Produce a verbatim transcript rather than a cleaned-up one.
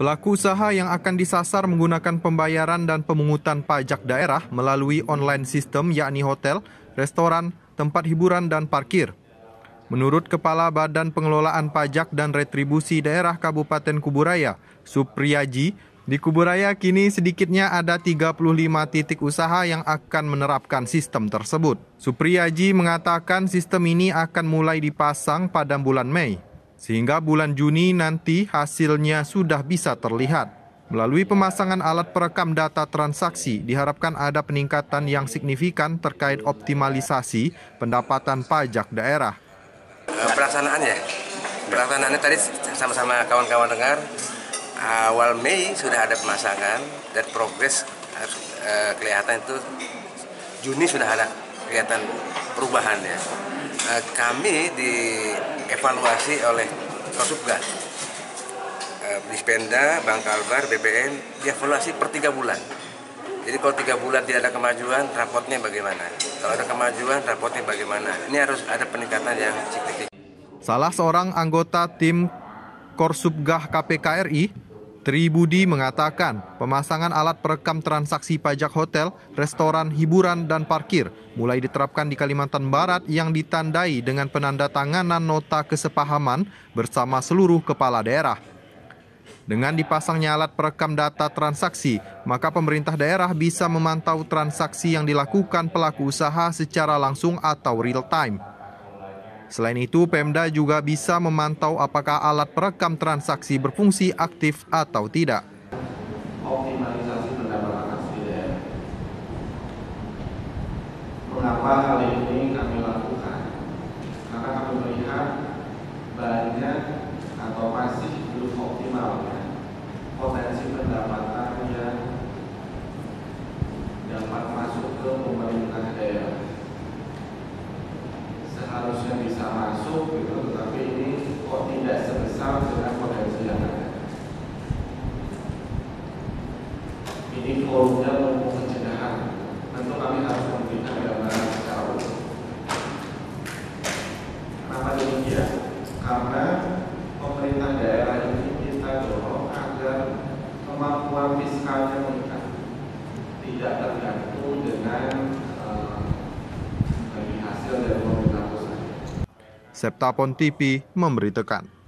Pelaku usaha yang akan disasar menggunakan pembayaran dan pemungutan pajak daerah melalui online sistem, yakni hotel, restoran, tempat hiburan, dan parkir. Menurut Kepala Badan Pengelolaan Pajak dan Retribusi Daerah Kabupaten Kubu Raya, Supriyaji, di Kubu Raya kini sedikitnya ada tiga puluh lima titik usaha yang akan menerapkan sistem tersebut. Supriyaji mengatakan sistem ini akan mulai dipasang pada bulan Mei. Sehingga bulan Juni nanti hasilnya sudah bisa terlihat. Melalui pemasangan alat perekam data transaksi, diharapkan ada peningkatan yang signifikan terkait optimalisasi pendapatan pajak daerah. Pelaksanaannya, pelaksanaannya tadi sama-sama kawan-kawan dengar, awal Mei sudah ada pemasangan dan progres kelihatan itu Juni sudah ada kelihatan perubahannya. Kami dievaluasi oleh Korsubgah, Bispenda, Bank Albar, B P N, dievaluasi per tiga bulan. Jadi kalau tiga bulan tidak ada kemajuan, raportnya bagaimana? Kalau ada kemajuan, raportnya bagaimana? Ini harus ada peningkatan yang signifikan. Salah seorang anggota tim Korsubgah K P K R I, Tri Budi, mengatakan pemasangan alat perekam transaksi pajak hotel, restoran, hiburan, dan parkir mulai diterapkan di Kalimantan Barat yang ditandai dengan penandatanganan nota kesepahaman bersama seluruh kepala daerah. Dengan dipasangnya alat perekam data transaksi, maka pemerintah daerah bisa memantau transaksi yang dilakukan pelaku usaha secara langsung atau real time. Selain itu, Pemda juga bisa memantau apakah alat perekam transaksi berfungsi aktif atau tidak. Optimalisasi pendapatan asli daerah. Mengapa hal ini kami lakukan? Karena kami melihat banyak atau masih belum optimalnya potensi pendapatan yang dapat masuk ke pemerintah daerah. Harusnya bisa masuk gitu, tetapi ini kok tidak sebesar dengan potensi yang ada. Ini forumnya untuk pencegahan, tentu kami harus memberikan gambaran secara utuh. Kenapa demikian? Karena pemerintah daerah ini kita dorong agar kemampuan fiskalnya meningkat, tidak tergantung dengan eh, hasil dari pemerintah. Septa PonTV memberitakan.